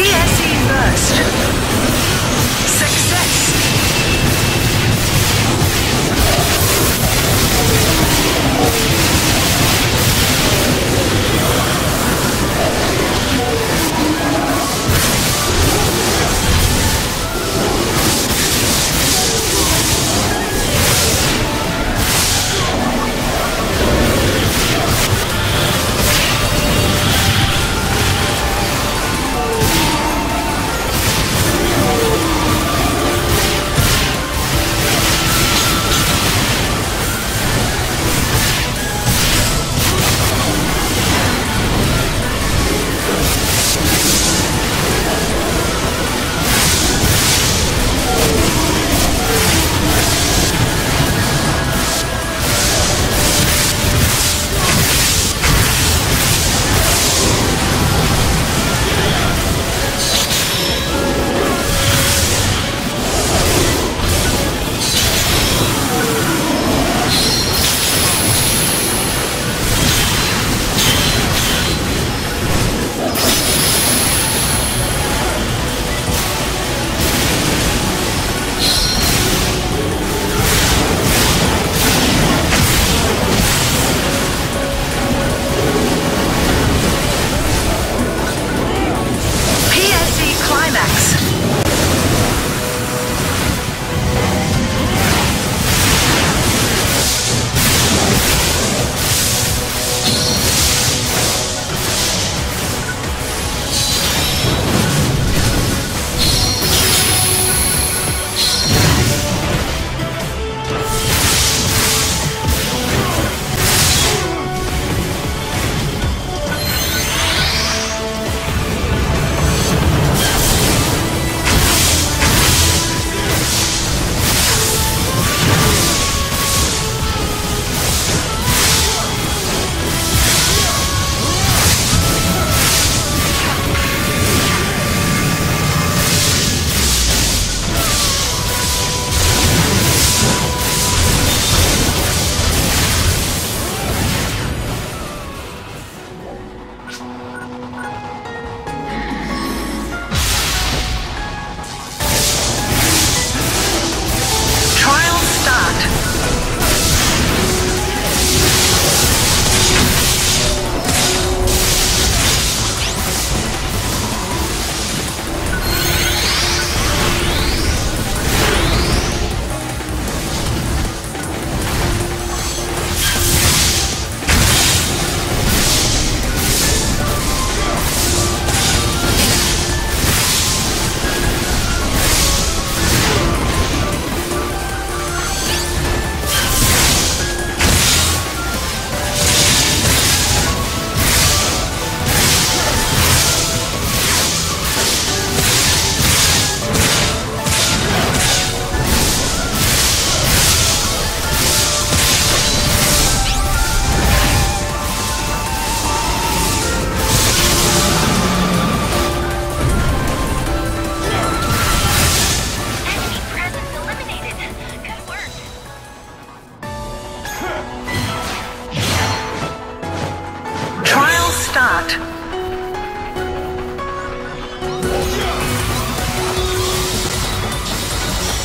PSE burst. Success.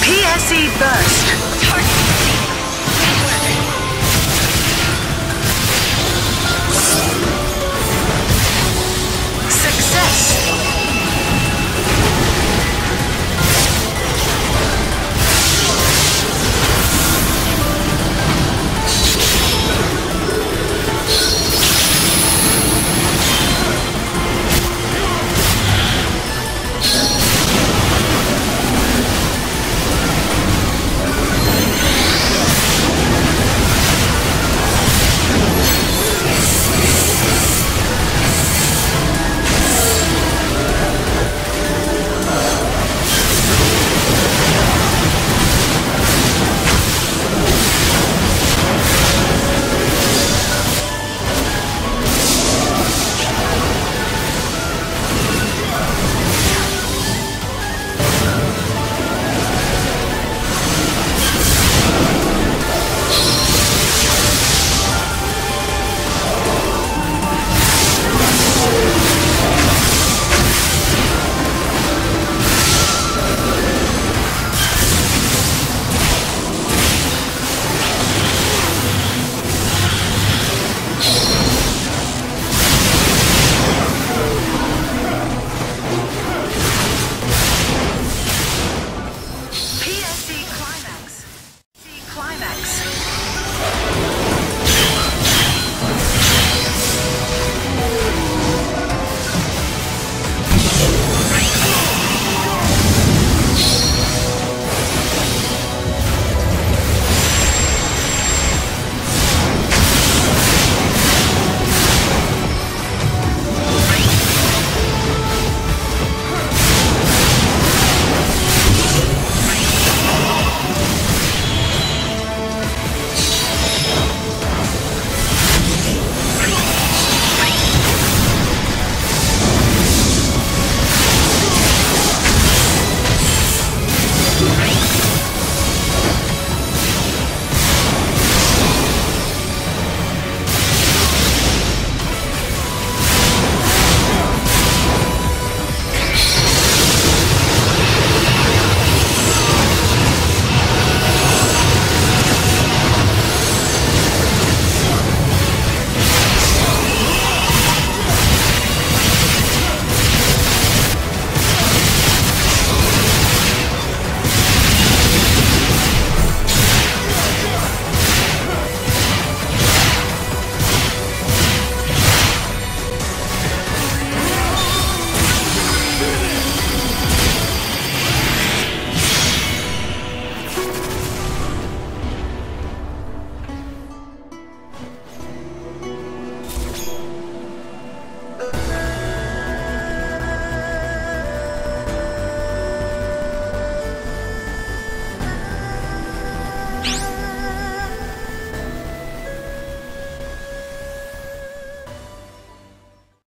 PSE burst.